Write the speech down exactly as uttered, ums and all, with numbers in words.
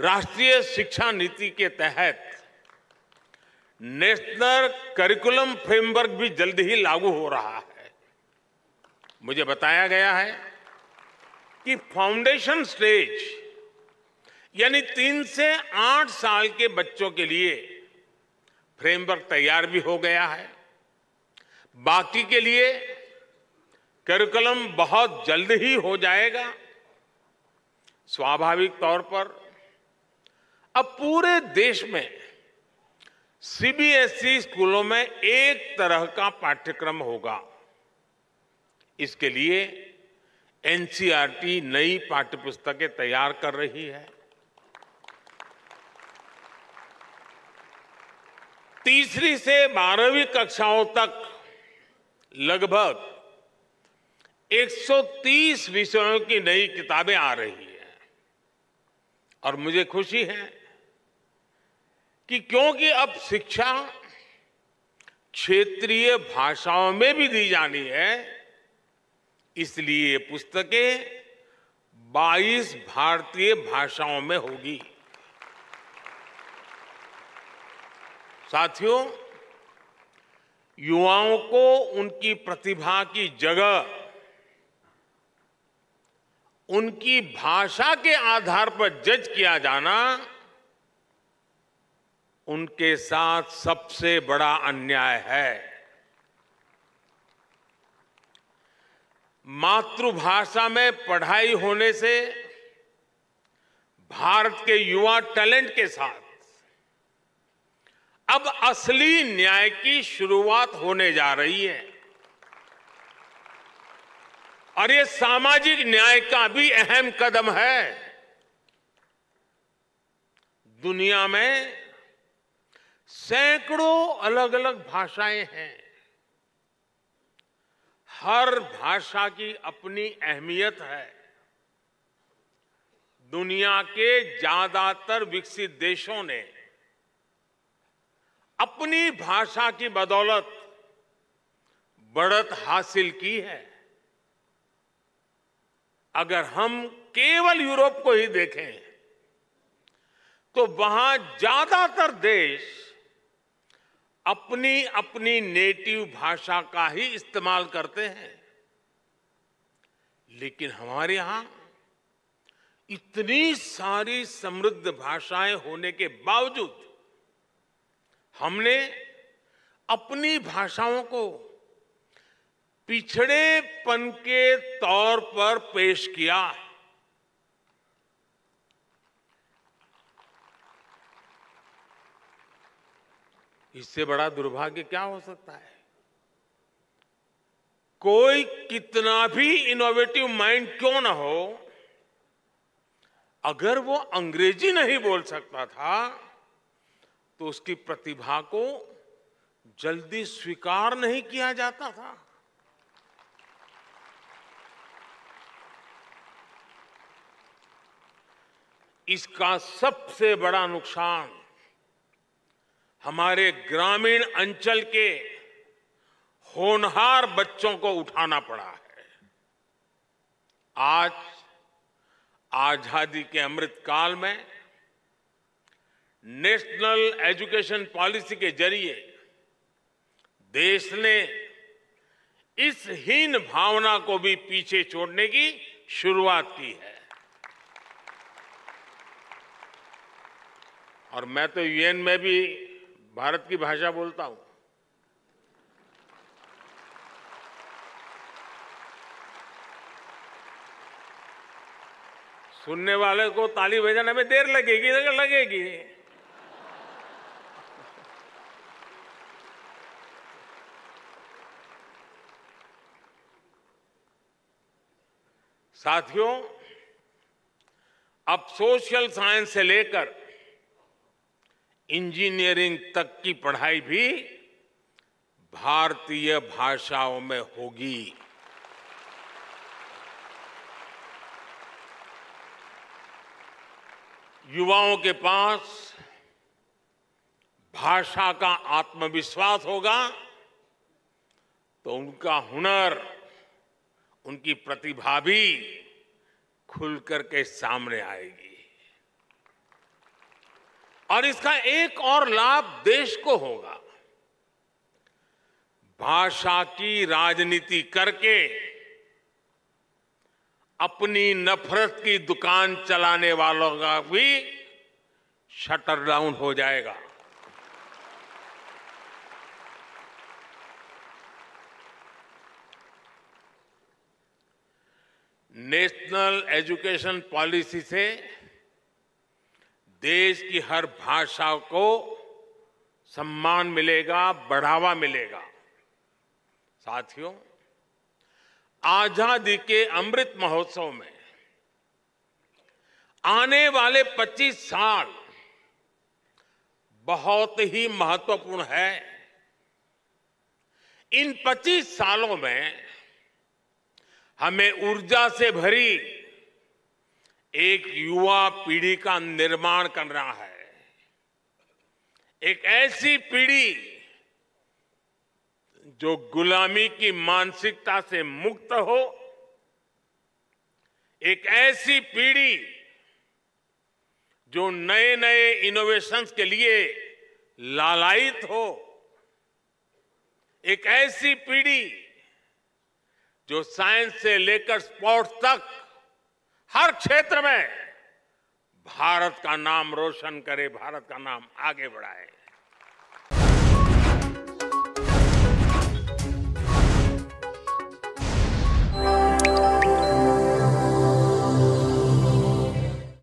राष्ट्रीय शिक्षा नीति के तहत नेशनल करिकुलम फ्रेमवर्क भी जल्द ही लागू हो रहा है। मुझे बताया गया है कि फाउंडेशन स्टेज यानी तीन से आठ साल के बच्चों के लिए फ्रेमवर्क तैयार भी हो गया है। बाकी के लिए करिकुलम बहुत जल्द ही हो जाएगा। स्वाभाविक तौर पर अब पूरे देश में सीबीएसई स्कूलों में एक तरह का पाठ्यक्रम होगा। इसके लिए एनसीईआरटी नई पाठ्यपुस्तकें तैयार कर रही है। तीसरी से बारहवीं कक्षाओं तक लगभग एक सौ तीस विषयों की नई किताबें आ रही हैं। और मुझे खुशी है कि क्योंकि अब शिक्षा क्षेत्रीय भाषाओं में भी दी जानी है, इसलिए ये पुस्तकें बाईस भारतीय भाषाओं में होगी। साथियों, युवाओं को उनकी प्रतिभा की जगह उनकी भाषा के आधार पर जज किया जाना उनके साथ सबसे बड़ा अन्याय है। मातृभाषा में पढ़ाई होने से भारत के युवा टैलेंट के साथ अब असली न्याय की शुरुआत होने जा रही है और ये सामाजिक न्याय का भी अहम कदम है। दुनिया में सैकड़ों अलग अलग भाषाएं हैं। हर भाषा की अपनी अहमियत है। दुनिया के ज्यादातर विकसित देशों ने अपनी भाषा की बदौलत बढ़त हासिल की है। अगर हम केवल यूरोप को ही देखें तो वहां ज्यादातर देश अपनी अपनी नेटिव भाषा का ही इस्तेमाल करते हैं, लेकिन हमारे यहां इतनी सारी समृद्ध भाषाएं होने के बावजूद हमने अपनी भाषाओं को पिछड़ेपन के तौर पर पेश किया। इससे बड़ा दुर्भाग्य क्या हो सकता है? कोई कितना भी इनोवेटिव माइंड क्यों ना हो, अगर वो अंग्रेजी नहीं बोल सकता था तो उसकी प्रतिभा को जल्दी स्वीकार नहीं किया जाता था। इसका सबसे बड़ा नुकसान हमारे ग्रामीण अंचल के होनहार बच्चों को उठाना पड़ा है। आज आजादी के अमृतकाल में नेशनल एजुकेशन पॉलिसी के जरिए देश ने इस हीन भावना को भी पीछे छोड़ने की शुरुआत की है। और मैं तो यूएन में भी भारत की भाषा बोलता हूं। सुनने वाले को ताली बजाने में देर लगेगी लगेगी साथियों, अब सोशल साइंस से लेकर इंजीनियरिंग तक की पढ़ाई भी भारतीय भाषाओं में होगी। युवाओं के पास भाषा का आत्मविश्वास होगा तो उनका हुनर, उनकी प्रतिभा भी खुल करके सामने आएगी। और इसका एक और लाभ देश को होगा। भाषा की राजनीति करके अपनी नफरत की दुकान चलाने वालों का भी शटर डाउन हो जाएगा। नेशनल एजुकेशन पॉलिसी से देश की हर भाषा को सम्मान मिलेगा, बढ़ावा मिलेगा। साथियों, आजादी के अमृत महोत्सव में आने वाले पच्चीस साल बहुत ही महत्वपूर्ण है। इन पच्चीस सालों में हमें ऊर्जा से भरी एक युवा पीढ़ी का निर्माण करना है, एक ऐसी पीढ़ी जो गुलामी की मानसिकता से मुक्त हो, एक ऐसी पीढ़ी जो नए नए इनोवेशंस के लिए लालायित हो, एक ऐसी पीढ़ी जो साइंस से लेकर स्पोर्ट्स तक हर क्षेत्र में भारत का नाम रोशन करे, भारत का नाम आगे बढ़ाए।